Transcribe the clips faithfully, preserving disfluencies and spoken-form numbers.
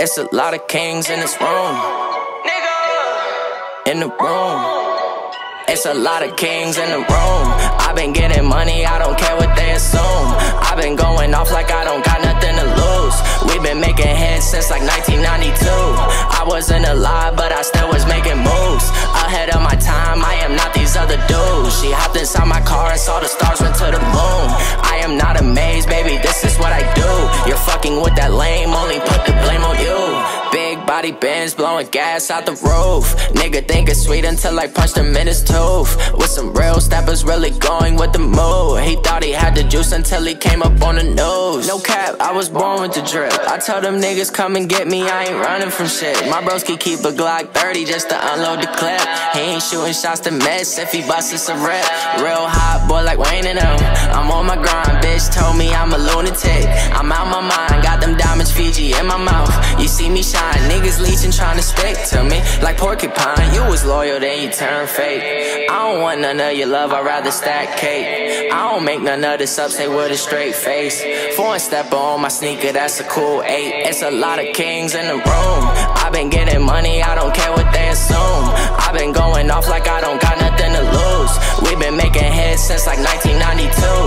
It's a lot of kings in this room. Nigga. In the room. It's a lot of kings in the room. I've been getting money, I don't care what they assume. I've been going off like I don't got nothing to lose. We've been making hits since like nineteen ninety-two. I wasn't alive, but I still was making moves. Ahead of my time, I am not these other dudes. She hopped inside my car and saw the stars went to the moon. I am not amazed, baby, this is what I do. You're fucking with that lame, only put the blame on you. Big body Benz, blowing gas out the roof. Nigga think it's sweet until I punched him in his tooth. With some real steppers really going with the mood. He thought he had the juice until he came up on the news. No cap, I was born with the drip. I told them niggas come and get me, I ain't running from shit. My broski keep a Glock thirty just to unload the clip. He ain't shooting shots to miss, if he busts it's a rip. Real hot boy like Wayne and him. I'm on my grind, bitch told me I'm a lunatic. I'm out my mind, got them diamonds Fiji in my mouth. You see me shine, niggas leeching trying to stick to me like porcupine. You was loyal, then you turn fake. I don't want none of your love, I'd rather stack cake. I don't make none of this up, say with a straight face. Foreign stepper on my sneaker, that's a cool eight. It's a lot of kings in the room. I've been getting money, I don't care what they assume. I've been going off like I don't got nothing to lose. We've been making hits since like nineteen ninety-two.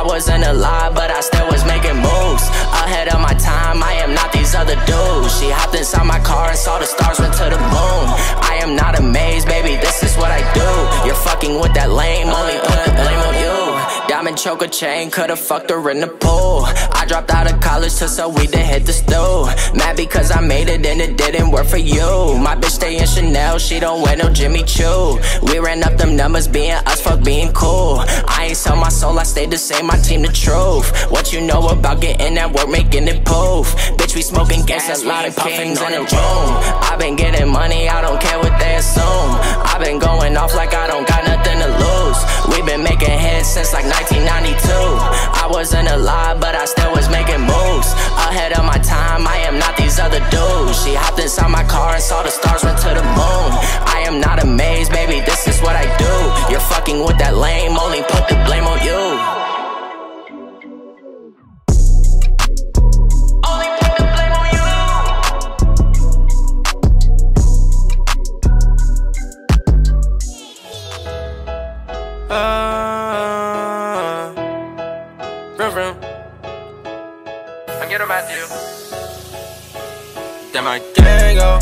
I wasn't alive, but I still was making moves. Ahead of my time, I am not these other dudes. She hopped inside my car and saw the stars went to the moon. I am not amazed, baby, this is what I do. You're fucking with that lame, only put the blame on you. Diamond choker chain, could've fucked her in the pool. I dropped out of college to sell weed to hit the stool. Mad because I made it and it didn't work for you. My bitch stay in Chanel, she don't wear no Jimmy Choo. We ran up them numbers, being us, fuck being cool. I ain't sell my soul, I stayed the same, my team the truth. What you know about getting that work, making it poof. Bitch, we smoking gas, a lot of kings in the room. I've been getting money, I don't care what they assume. I've been going off like I don't got nothing to lose. We've been making hits since like nineteen ninety-two. I wasn't alive, but I still was making moves. Ahead of my time, I am not these other dudes. She hopped inside my car and saw the stars went to the moon. I am not amazed, baby, this is what I do. You're fucking with that lame, only put the blame on you. Matthew. Then my gang up,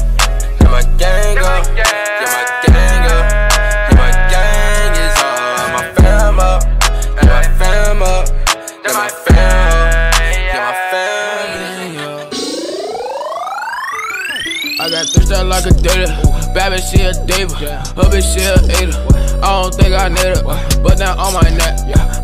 then my gang up, then my gang up, then my gang is up. My fam up, then my fam up, then my fam up, then my fam up. I got three shots like a data. Bad bitch, she a diva. Her bitch, she a eater. I don't think I need it, but now on my neck,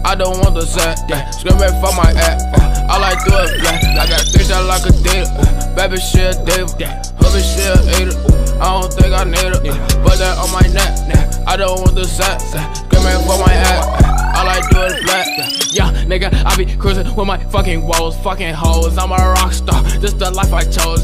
I don't want the set. Screaming for my act. All I do is black. I got three shots like a dealer. Baby, she a diva. Her bitch, she a eater. I don't think I need her. Put that on my neck. I don't want the sex. Screaming for my ass. All I do is black. Yeah, nigga, I be cruising with my fucking woes. Fucking hoes. I'm a rock star. This the life I chose.